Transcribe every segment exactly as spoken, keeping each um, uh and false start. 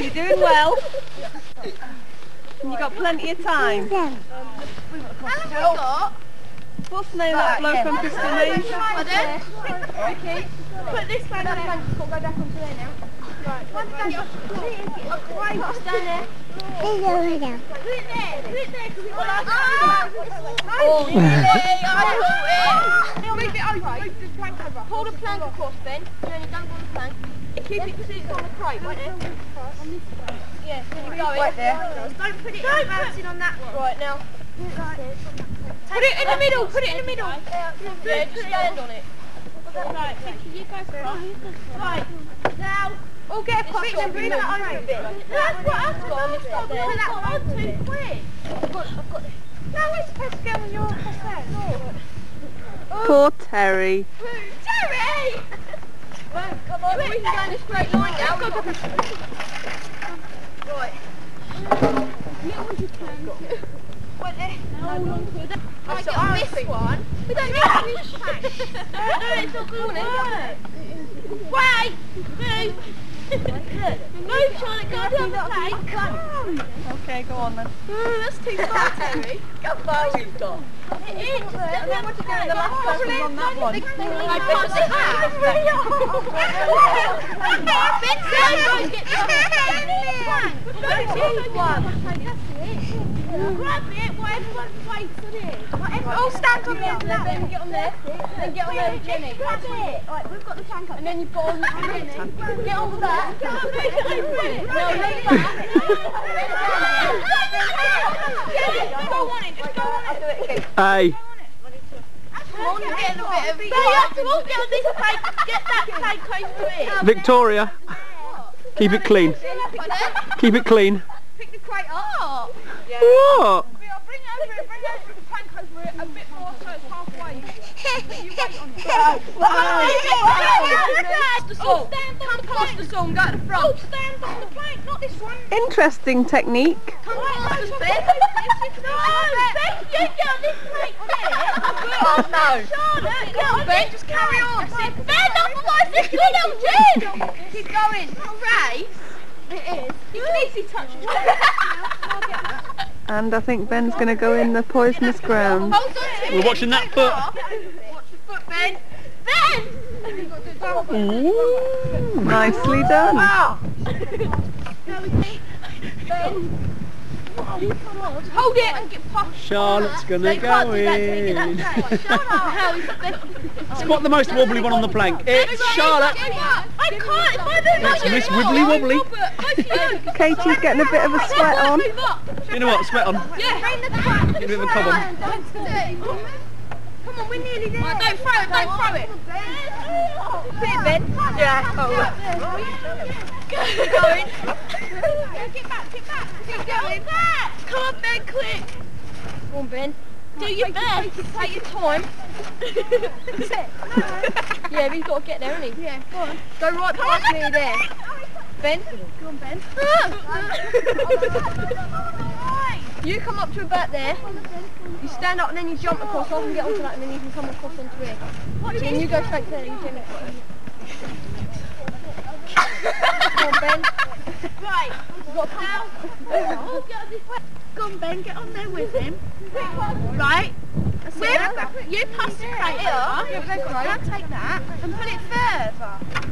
You're doing well. You've got plenty of time. How long have we got? What's the name of that bloke from Crystal Maze? Pardon? Put this guy down there. Go back onto there now. Right. One guy off the floor. What's down there? Do it there. Do it there because we've got our hands. Oh, really? I know it. Move it over. Move the plank over. Pull the plank across then. Journey, don't go on the plank. Keep it because it's on the crate, won't it? Yeah, keep going. Right there. Don't put it bouncing on that one. Right now. Put it in the middle, put it in the middle. Yeah, just stand on it. Right, you go first. Right, now. All get across it and bring that over a bit. That's what I've got. I've got that one, two, three. I've got I've got this. Now we're supposed to go when you're across there. Poor Terry. Terry! Well, come on, we can go in a straight line now. Go, go, go. Right. Little as you can. Went there. No, right, so get on this one. We don't need to use plank. No, it's not going to work. Wait! Move! Move, Charlotte, go on the other plank. Okay, go on then. Ooh, that's too far, Terry. Go far we've got. It is. I don't know what to do in the last person on that one. I put the hat. It's really hot. Now guys, get the other plank. One. One. Grab it while everyone's waiting on it. Right, all stand on the end of that, then get on there. Then get on there with Jenny. Grab it. Right, we've got the tank up. And then you ball on the tank. Get on with that. Get on with it. No, leave that. Just go on it. Just go on it. I'll do it again. Aye. Come on, you're getting a bit of... You have to all get on this plate. Get that plate close to it. Victoria, keep it clean. Keep it clean. Pick the crate up. Yeah. What? Bring it over, bring over the plank over a bit more so it's halfway. You wait on it. Oh, stand on the plank. The song, go to the front. Oh, stand on the plank, not this one. Interesting technique. Come on, Ben. No, Ben, you get on this plank there. Oh, no. Charlotte, go on, Ben, just carry on. Ben, not for my sister, little Jim. Keep going. It's not a race. It is. You an easy touch. And I think Ben's going to go in the poisonous ground. We're watching that foot. Watch the foot, Ben. Ben! Ooh, nicely done. Hold it and get past. Charlotte's going to go in. Spot the most wobbly one on the plank. It's Charlotte. I can't. It's Miss Wibbly Wobbly. Katie's getting a bit of a sweat on. You know what? Sweat on. Yeah. Get a bit of a cob on. Come on, we're nearly there. Don't throw it. Don't throw it. Put it, Ben. Yeah. Keep going. Get back. Get back. Keep going. Come on, Ben. Quick. Come on, Ben. Do your best. Take your time. Yeah, but he's got to get there, hasn't he? Yeah, go on. Go right past me there. Ben? Go on, Ben. You come up to about there. You stand up and then you jump across. I can get onto that and then you can come across onto here. And then you go straight to there and you jump across. Come on, Ben. Right. You've got to come out. Go on, Ben, get on there with him. Right. That's it. You pass the crate over. Now take that and put it further.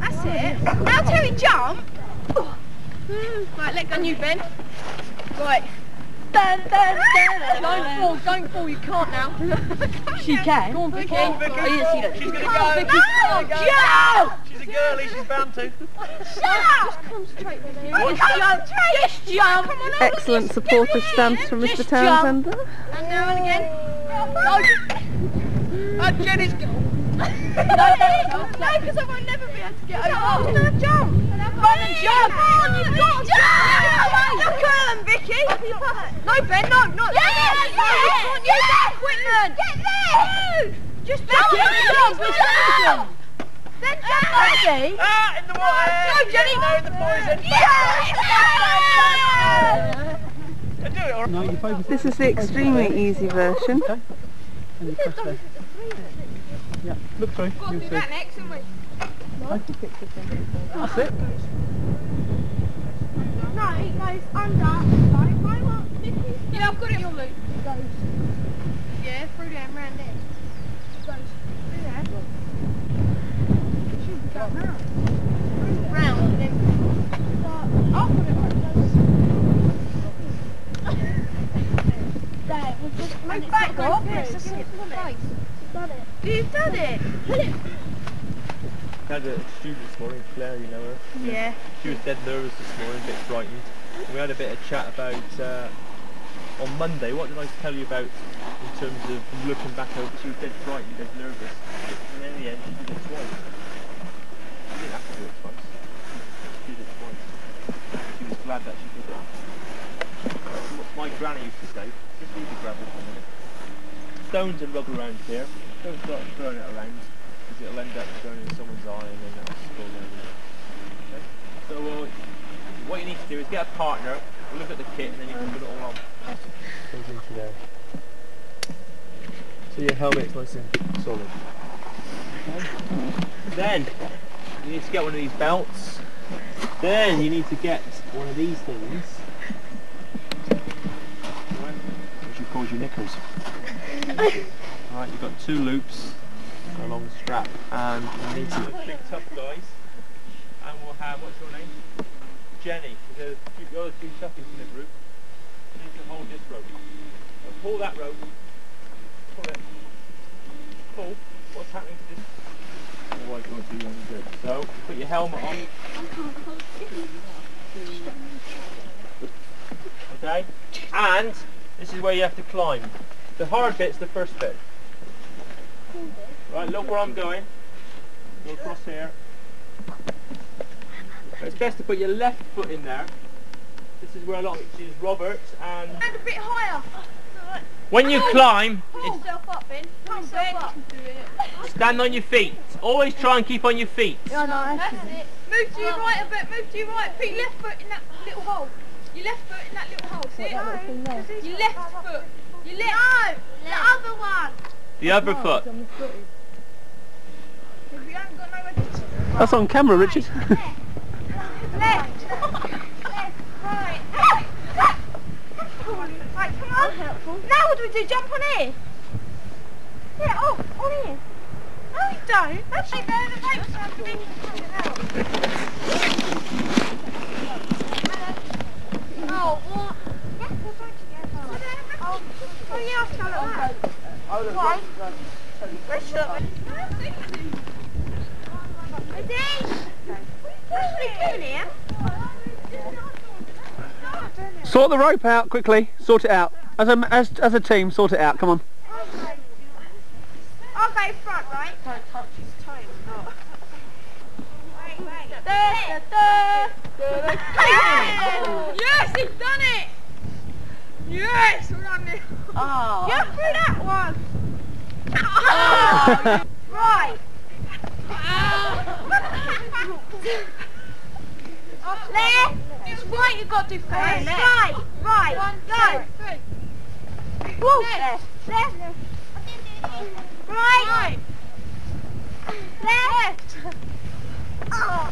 That's it. Now Terry, jump. Right, let go on you, Ben. Right. Dun, dun, dun. Don't fall, don't fall, you can't now. She can. Go on, Vicky. Go on, Vicky. Oh, yes, she's going to go. No! Go! She's a girlie, she's bound to. Shut up! Just concentrate with her. Just jump. Just jump. Excellent supportive stance from Mister Townsend. And now and again. No. And Jenny's... No, because I won't never be able to get over. No, jump. Run and jump. Come on, you've got to jump. Look at them, Vicky. No, Ben, no, not there. You can't use that equipment. Get there. Just jump. Jump. Jump. Then jump, Vicky. Ah, in the water. Go, Jenny. No, in the poison. Yeah. This is the extremely easy version. Look through. We've got to do that next, haven't we? No. like to kick the thing. That's it. No, it goes under. Like, if I want fifty... Yeah, I've got it. Your loop. It goes... Yeah, through there and round there. It goes through there. It should go round. Round and then... Start... I'll put it on. There, we'll just... Move it back up. It's just in the face. Done it. You've done it. Pull it. Had a student this morning, Claire, you know her. Yeah. She was dead nervous this morning, a bit frightened. And we had a bit of chat about uh, on Monday. What did I tell you about in terms of looking back over? She was dead frightened, dead nervous. And in the end, she did it twice. She didn't have to do it twice. She did it twice. She was glad that she did it. My granny used to say, "Just leave the gravel for a minute. Stones and rubber around here. Don't start throwing it around." It'll end up going in someone's eye and then that'll spill down there. Okay? So uh, what you need to do is get a partner, we'll look at the kit and then you can put it all on. So your helmet's nice and solid. Okay. Then you need to get one of these belts. Then you need to get one of these things. Right. Which you call your knickers. Alright, you've got two loops. A long strap and we need to look big tough guys, and we'll have, what's your name? Jenny, there's the other two toughies in the group. You need to hold this rope. Now pull that rope, pull it, pull, what's happening to this? Otherwise you won't do one good. So, put your helmet on. Okay, and this is where you have to climb. The hard bit's the first bit. Right, look where I'm going. Go across here. It's best to put your left foot in there. This is where a lot of it is Roberts and... And a bit higher. When you climb... Pull yourself up, Ben. Pull yourself up. Stand on your feet. Always try and keep on your feet. Yeah, no, that's it. Move to your right a bit, move to your right. Put your left foot in that little hole. Your left foot in that little hole. See it? Your left foot. Your left... No! The other one. The other foot. That's on camera, Richard. Left, left, left, right, right, right, come on. Helpful. Now what do we do? Jump on here? Yeah, oh, on here. No, you don't. Actually, there the ropes are underneath and coming out. Oh, what? Yeah, we're going together. Oh, yeah, I've done it like that. Why? Pressure. Ready? Sort the rope out quickly. Sort it out. As a as as a team, sort it out. Come on. I'll go front, right? Don't touch his toes. Not. Wait, wait. Da, da, da. Yes, he's done it. Yes, we're on this. Oh. Get through that one. Oh. Right. Oh. Left. It's right you've got to do first. Right. Right. Right. One, go. Three. Woo. Left. Left. Left. Right. Right. Left. Oh.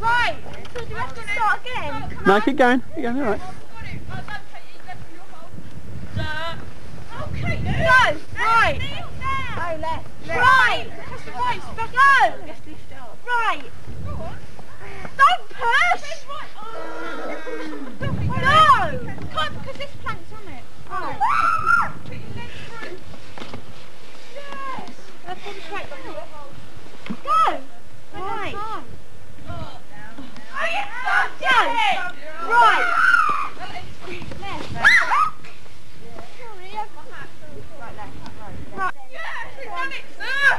Right. So do you have to start again? Come no, on. Keep going. Keep going, alright. Okay, go! Right! Right! Go left! Right! Right! Go! Right! Don't push! No! Can't because this plank's on it. Oh. Yes! That's on the plate. Go! Right! Oh, you can't do it! Right! Left! Sorry, I've got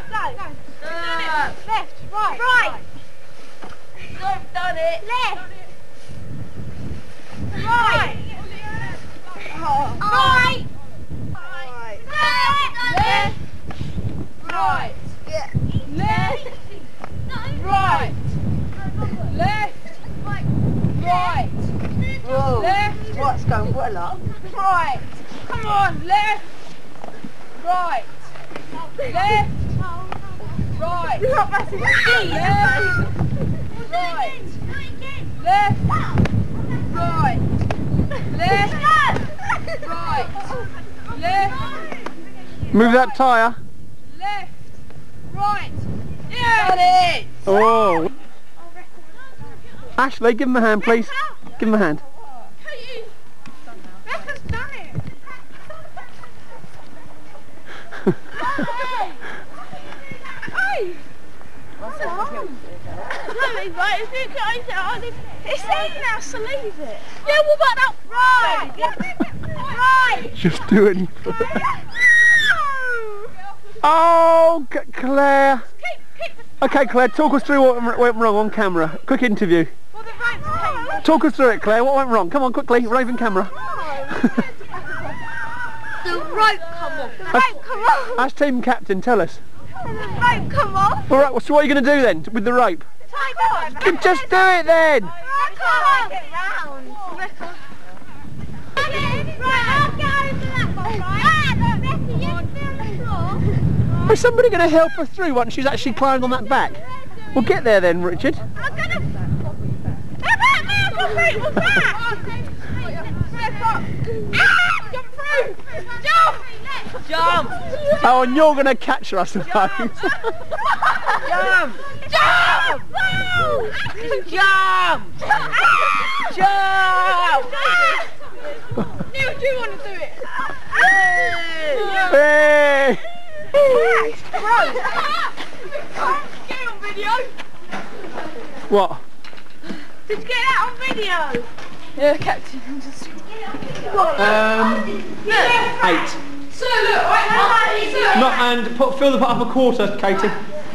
that. Right, left, right. Yes, we've done it, sir! Go! We've done it! Left, right, right! We've done it! Left! Right! Right! Right! Left! Right! Left! Right! Left! Right. Whoa. Left. What's going well up? Right. Come on. Left. Right. Left. Right. Right. Right. Right. Left. Right. Left. Right. Left. Move that tyre. Left. Right. Yeah. Got it. Oh. Ashley, give him a hand, please. Give him a hand. Becca's done it. Hey! What's wrong? No, but if you can open it, I'll leave it. It's there now, so leave it. Yeah, we'll back that. Right! Right! Just do it. Oh, Claire. Okay, Claire, talk us through what went wrong on camera. Quick interview. Talk us through it, Claire. What went wrong? Come on, quickly. Raven camera. The rope come off. The rope come off. As team captain, tell us. The rope come off. All right. Well, so what are you going to do then with the rope? Tie it on. Just do it then. I can't get round. Is somebody going to help her through once she's actually climbed on that back? We'll get there then, Richard. I'm going to... We're back! Ah! Jump through! Jump! Jump! Oh, and you're going to catch her, I suppose. Jump! Jump! Jump! Wow. Jump! Jump! Neil, do you want to do it? Hey! Hey! Get on video! What? Did you get that on video? Yeah, Captain. Just... Um, eight. So look, right, not and put fill the up a quarter, Katie.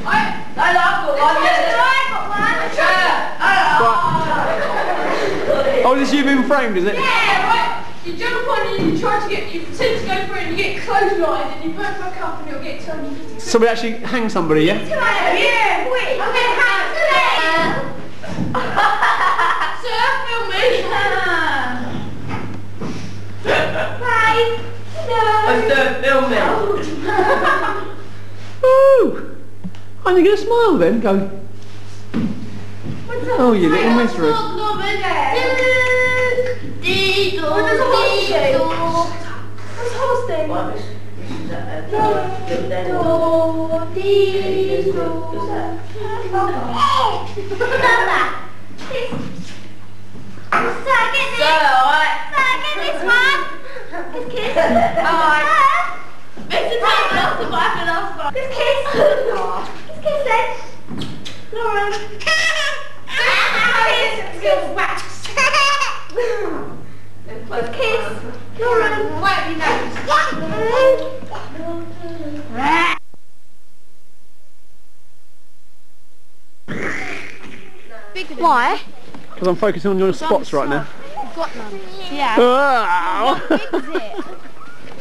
I I got one. Oh, this you been framed, is it? Yeah. Right. You jump on and you try to get. You pretend to go for it and you get clotheslined and you back back up and you'll get two hundred fifty. Somebody actually hang somebody, yeah? Yeah. Wait. I'm gonna hang today. Sir, film me! Bye! No! Sir, film me! Ooh! And you're going to smile then? Go! What's that? Oh, you little misery! What does a horse do? What's a horse do? What? Do, do, dee, do. What's that? Hey! This. I'm stuck in this. Right. Stuck in this one. This kiss. Alright. Mister Townsend off the back and off the back. This kiss. This kiss then. Lauren. This kiss. Wax. This kiss. Lauren. Wipe your nose. Why? Because I'm focusing on your spots right now. I've got none. Yeah. Wow. How big is it?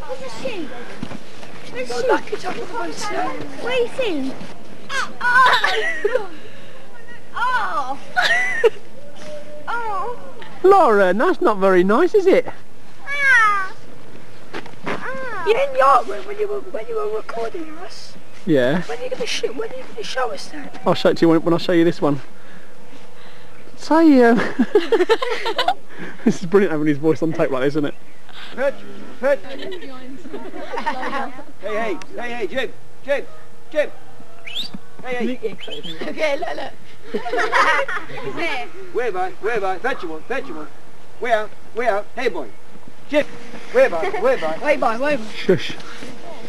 Where's the shoe? Where's the shoe? Where are you seeing? Oh! Oh! Oh! Lauren, that's not very nice, is it? Ah! Ah! You didn't yacht when you were when you were recording us. Yeah. When are you gonna shoot? When are you gonna show us that? I'll show it to you when, when I show you this one. Say, um, this is brilliant having his voice on tape like this, isn't it? Pitch, pitch. Hey, hey, hey, hey, Jim, Jim, Jim. Hey, hey. Okay, look, look. Where by, where by, fetch you one, fetch you one. Way out, way out, hey boy. Jim, where by, where by. Way by, way by. Shush.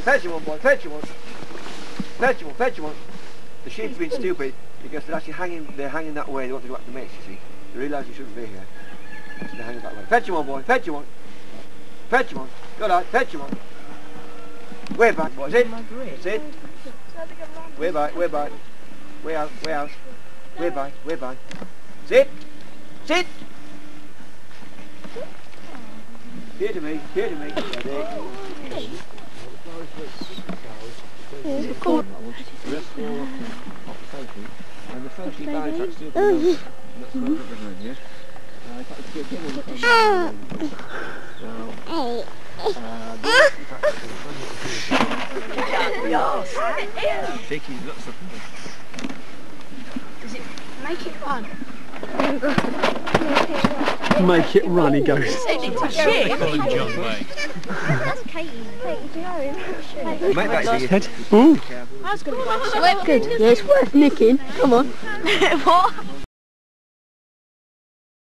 Fetch you one, boy, fetch you one. Fetch you one, fetch you one. The sheep's been stupid. Because they're actually hanging, they're hanging that way, they want to go back to mates, you see. They realise you shouldn't be here. So they're hanging that way. Fetch you one, boy, fetch you one. Fetch you one. Go on, fetch you one. Way back, boys, in. That's it. Way back, way back. Way out, way out. Way back, way back. Sit. Sit. Here to me, here to me. And the first few bags are still being built. Yes. Uh, if I could get in with the taking lots of time. Does it make it run? Make it run, he goes. That's Katie. Katie, make that see head. I was going to go. Good. Yeah, it's worth nicking. Come on. What?